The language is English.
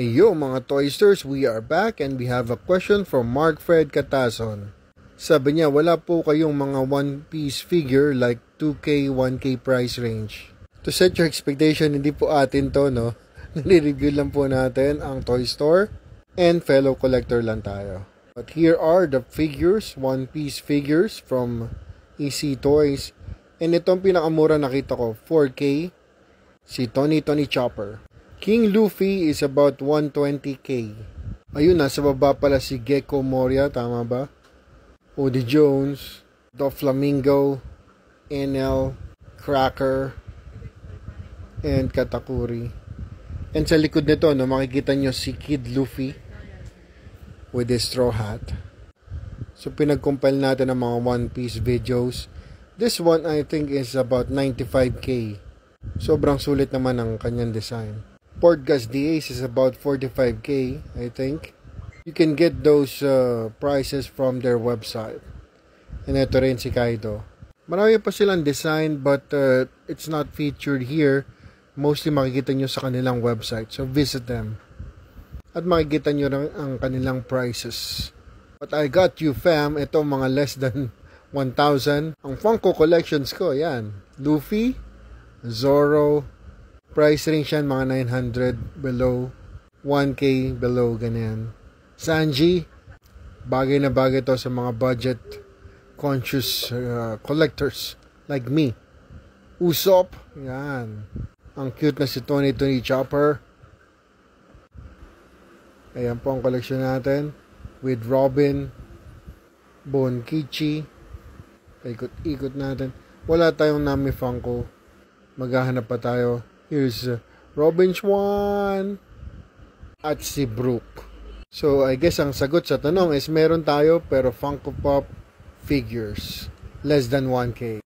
Hey yo mga Toysters, we are back and we have a question from Markfred Catason. Sabi niya, wala po kayong mga One Piece figure like 2K, 1K price range. To set your expectation, hindi po atin to, no? Nire-review lang po natin ang Toy Store and fellow collector lang tayo. But here are the figures, One Piece figures from EC Toys. And itong pinakamura nakita ko, 4K, si Tony Tony Chopper. King Luffy is about 120K. Ayun, nasa baba pala si Gecko Moria, tama ba? Odie Jones, Doflamingo, Enel, Cracker, and Katakuri. And sa likod nito, no, makikita nyo si Kid Luffy with his straw hat. So pinag-compile natin ang mga One Piece videos. This one I think is about 95K. Sobrang sulit naman ang kanyang design. Portgas Ace is about 45K, I think. You can get those prices from their website. And ito rin si Kaido. Marami pa silang design but it's not featured here. Mostly makikita nyo sa kanilang website. So visit them. At makikita nyo rin ang kanilang prices. But I got you fam. Ito mga less than 1,000. Ang Funko collections ko, yan. Luffy, Zorro. Price range yan mga 900 below. 1K below, ganyan. Sanji, bagay na bagay to sa mga budget conscious collectors like me. Usop, yan. Ang cute na si Tony Tony Chopper. Ayan po ang collection natin. With Robin, Bonkichi. Ikot-ikot natin. Wala tayong Nami Funko. Maghahanap pa tayo. Here's Robin Chuan at si Brooke. So, I guess ang sagot sa tanong is meron tayo pero Funko Pop figures. Less than 1K.